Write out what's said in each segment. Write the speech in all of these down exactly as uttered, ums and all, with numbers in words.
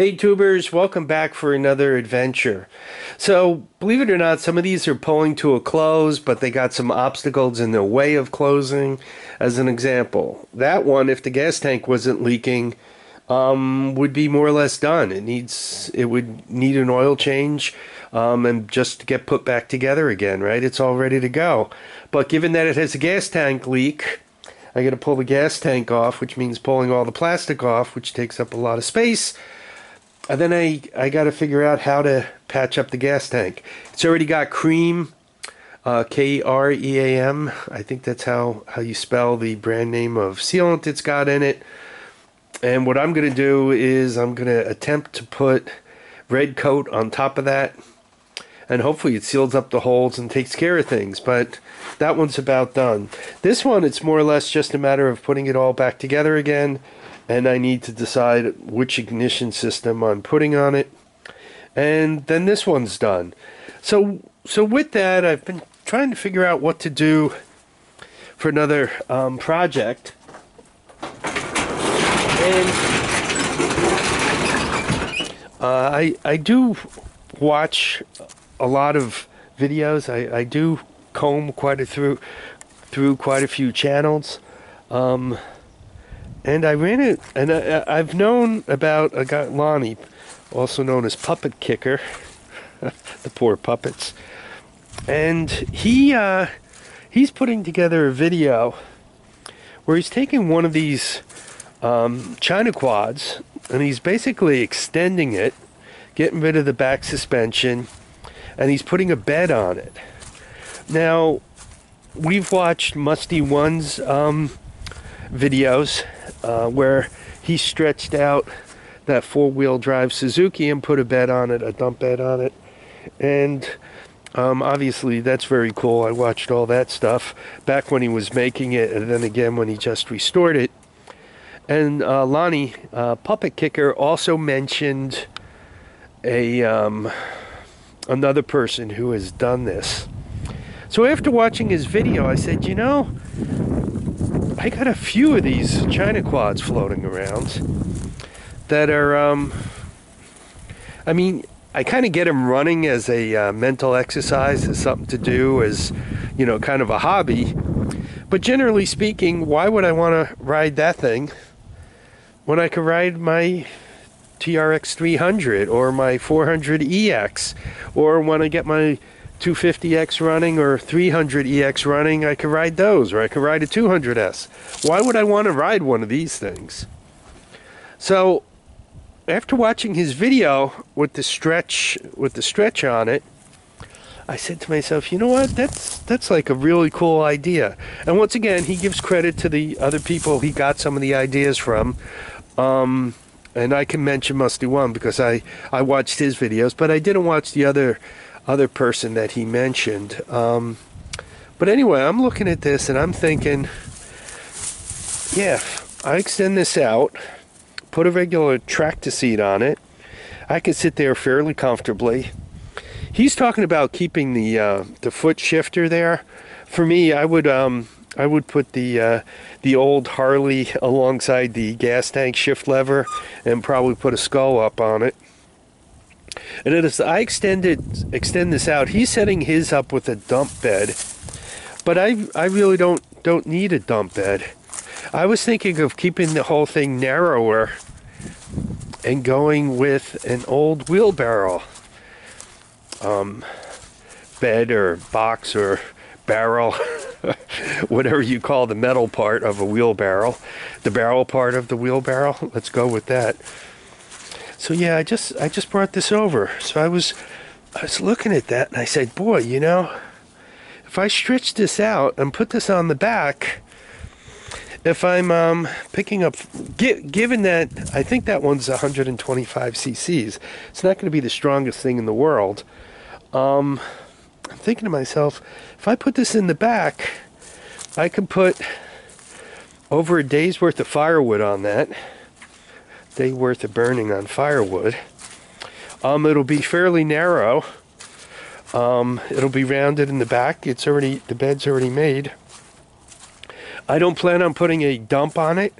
Hey tubers, welcome back for another adventure. So believe it or not, some of these are pulling to a close, but they got some obstacles in their way of closing. As an example, that one, if the gas tank wasn't leaking, um, would be more or less done. It needs, it would need an oil change um, and just to get put back together again, right? It's all ready to go. But given that it has a gas tank leak, I got to pull the gas tank off, which means pulling all the plastic off, which takes up a lot of space. And then I, I got to figure out how to patch up the gas tank. It's already got KREAM, uh, K R E A M. I think that's how, how you spell the brand name of sealant it's got in it. And what I'm going to do is I'm going to attempt to put red coat on top of that. And hopefully it seals up the holes and takes care of things. But that one's about done. This one, it's more or less just a matter of putting it all back together again. And I need to decide which ignition system I'm putting on it. And then this one's done. So so with that, I've been trying to figure out what to do for another um, project. And uh, I, I do watch a lot of videos. I, I do comb quite a through through quite a few channels. Um, And I ran it, and I, I've known about a guy, Lonnie, also known as Puppet Kicker, the poor puppets. And he uh, he's putting together a video where he's taking one of these um, China quads, and he's basically extending it, getting rid of the back suspension, and he's putting a bed on it. Now, we've watched Musty One's um, videos. Uh, where he stretched out that four-wheel drive Suzuki and put a bed on it, a dump bed on it. And um, obviously that's very cool. I watched all that stuff back when he was making it, and then again when he just restored it. And uh, Lonnie, uh, Puppet Kicker, also mentioned a um, another person who has done this. So after watching his video, I said, you know, I got a few of these China quads floating around that are, um, I mean, I kind of get them running as a uh, mental exercise, as something to do, as, you know, kind of a hobby. But generally speaking, why would I want to ride that thing when I could ride my T R X three hundred or my four hundred E X, or when I get my two fifty X running or three hundred E X running, I could ride those, or I could ride a two hundred S. Why would I want to ride one of these things? So after watching his video with the stretch with the stretch on it, I said to myself, you know what, that's that's like a really cool idea. And once again, he gives credit to the other people he got some of the ideas from. Um, and I can mention Musty One because I, I watched his videos, but I didn't watch the other other person that he mentioned. Um, but anyway, I'm looking at this and I'm thinking, yeah, if I extend this out, put a regular tractor seat on it, I could sit there fairly comfortably. He's talking about keeping the uh, the foot shifter there. For me, I would um, I would put the uh, the old Harley alongside the gas tank shift lever and probably put a skull up on it. And as I extended extend this out, he's setting his up with a dump bed, but I I really don't don't need a dump bed. I was thinking of keeping the whole thing narrower and going with an old wheelbarrow um, bed or box or barrel, whatever you call the metal part of a wheelbarrow, the barrel part of the wheelbarrow. Let's go with that. So yeah, I just I just brought this over. So I was I was looking at that and I said, boy, you know, if I stretch this out and put this on the back, if I'm um, picking up, gi given that I think that one's one hundred twenty-five C C's, it's not going to be the strongest thing in the world. Um, I'm thinking to myself, if I put this in the back, I could put over a day's worth of firewood on that. Day worth of burning on firewood. Um, it'll be fairly narrow. Um, it'll be rounded in the back. It's already, the bed's already made. I don't plan on putting a dump on it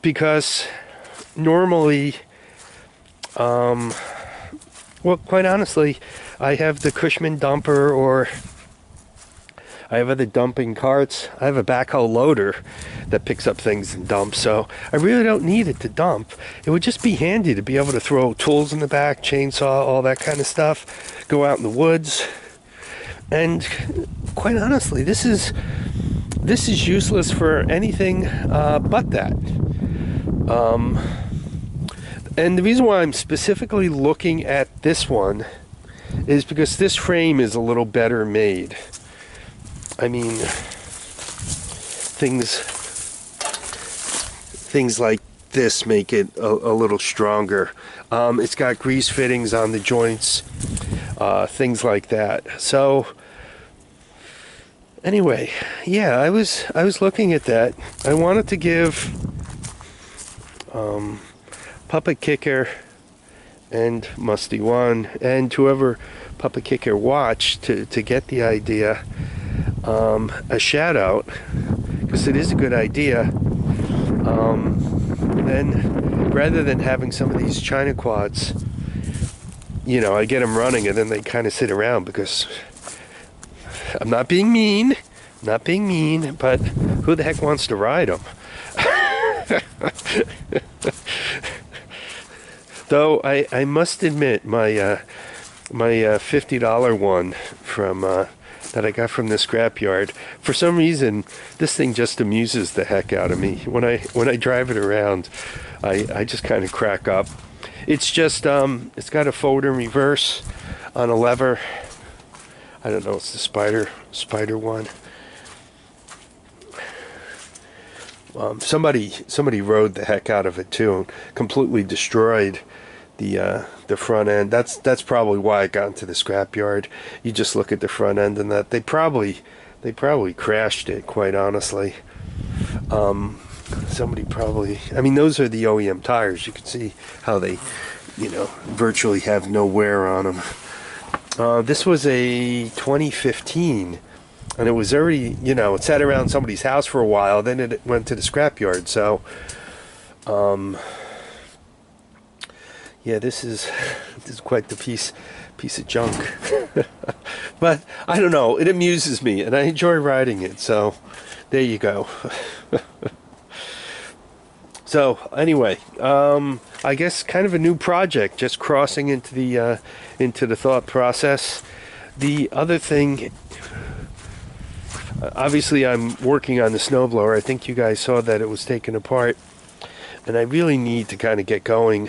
because normally Um, well, quite honestly, I have the Cushman dumper, or I have other dumping carts. I have a backhoe loader that picks up things and dumps, so I really don't need it to dump. It would just be handy to be able to throw tools in the back, chainsaw, all that kind of stuff, go out in the woods. And quite honestly, this is this is useless for anything uh, but that. Um, and the reason why I'm specifically looking at this one is because this frame is a little better made. I mean, things things like this make it a, a little stronger. Um, it's got grease fittings on the joints, uh, things like that. So anyway, yeah, I was I was looking at that. I wanted to give um, Puppet Kicker and Musty One and whoever Puppet Kicker watched to to get the idea. Um, a shout out, because it is a good idea. Um, then rather than having some of these China quads, you know, I get them running and then they kind of sit around, because I'm not being mean, not being mean, but who the heck wants to ride them? Though I, I must admit, my uh, my uh, fifty dollar one from uh, that I got from the scrapyard, for some reason this thing just amuses the heck out of me. When I when I drive it around, I, I just kind of crack up. It's just um it's got a forward and reverse on a lever. I don't know, it's the spider spider one. Um, somebody somebody rode the heck out of it too, and completely destroyed the uh, the front end. That's that's probably why I got into the scrapyard. You just look at the front end, and that they probably they probably crashed it. Quite honestly, um, somebody probably. I mean, those are the O E M tires. You can see how they, you know, virtually have no wear on them. Uh, this was a twenty fifteen, and it was already, you know, it sat around somebody's house for a while. Then it went to the scrapyard. So. Um, Yeah, this is this is quite the piece piece of junk. But I don't know, it amuses me and I enjoy riding it. So there you go. So anyway, um, I guess kind of a new project, just crossing into the uh, into the thought process. The other thing, obviously, I'm working on the snowblower. I think you guys saw that it was taken apart, and I really need to kind of get going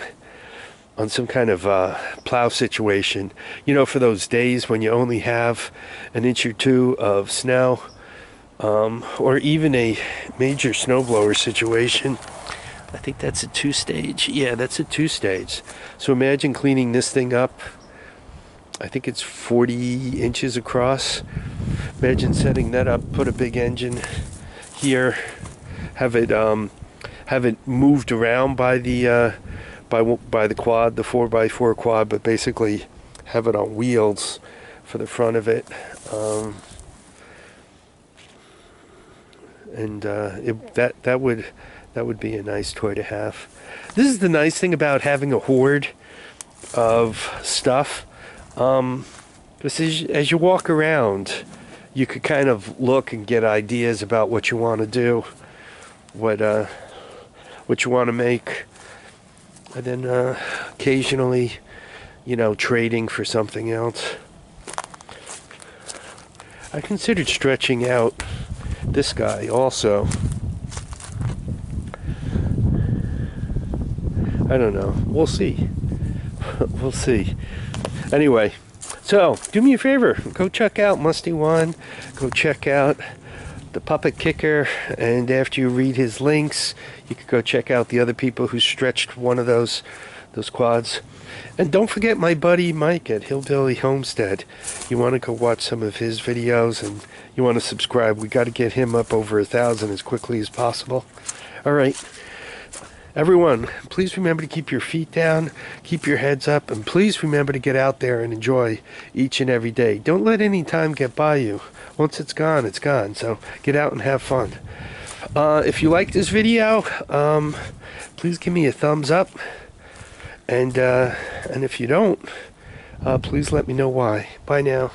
on some kind of uh, plow situation, you know, for those days when you only have an inch or two of snow, um, or even a major snowblower situation. I think that's a two-stage. Yeah, that's a two-stage. So imagine cleaning this thing up. I think it's forty inches across. Imagine setting that up, put a big engine here, have it um, have it moved around by the. Uh, By, by the quad, the four by four quad, but basically have it on wheels for the front of it, um, and uh, it, that that would that would be a nice toy to have. This is the nice thing about having a hoard of stuff. Um, this is, as you walk around, you could kind of look and get ideas about what you want to do, what uh, what you want to make. And then uh, occasionally, you know, trading for something else. I considered stretching out this guy also. I don't know. We'll see. We'll see. Anyway, so do me a favor. Go check out Musty One. Go check out the Puppet Kicker, and after you read his links, you could go check out the other people who stretched one of those those quads. And don't forget my buddy Mike at Hillbilly Homestead. You want to go watch some of his videos, and you want to subscribe. We got to get him up over a thousand as quickly as possible. All right, everyone, please remember to keep your feet down, keep your heads up, and please remember to get out there and enjoy each and every day. Don't let any time get by you. Once it's gone, it's gone. So get out and have fun. Uh, if you like this video, um, please give me a thumbs up. and uh, and if you don't, uh, please let me know why. Bye now.